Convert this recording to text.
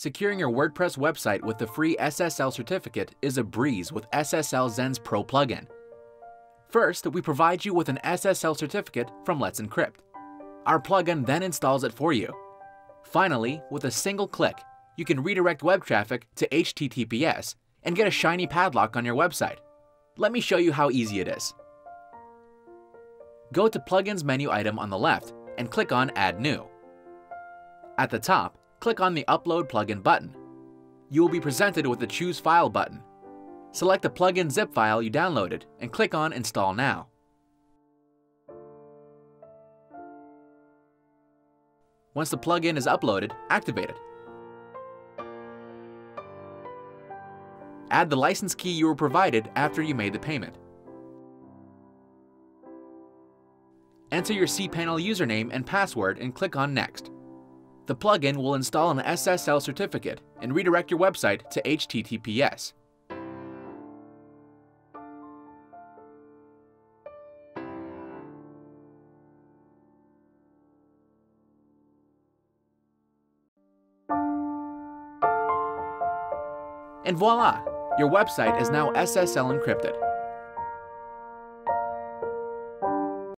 Securing your WordPress website with the free SSL certificate is a breeze with SSL Zen's Pro plugin. First, we provide you with an SSL certificate from Let's Encrypt. Our plugin then installs it for you. Finally, with a single click, you can redirect web traffic to HTTPS and get a shiny padlock on your website. Let me show you how easy it is. Go to Plugins menu item on the left and click on Add New. At the top, click on the Upload Plugin button. You will be presented with the Choose File button. Select the plugin zip file you downloaded and click on Install Now. Once the plugin is uploaded, activate it. Add the license key you were provided after you made the payment. Enter your cPanel username and password and click on Next. The plugin will install an SSL certificate and redirect your website to HTTPS. And voila! Your website is now SSL encrypted.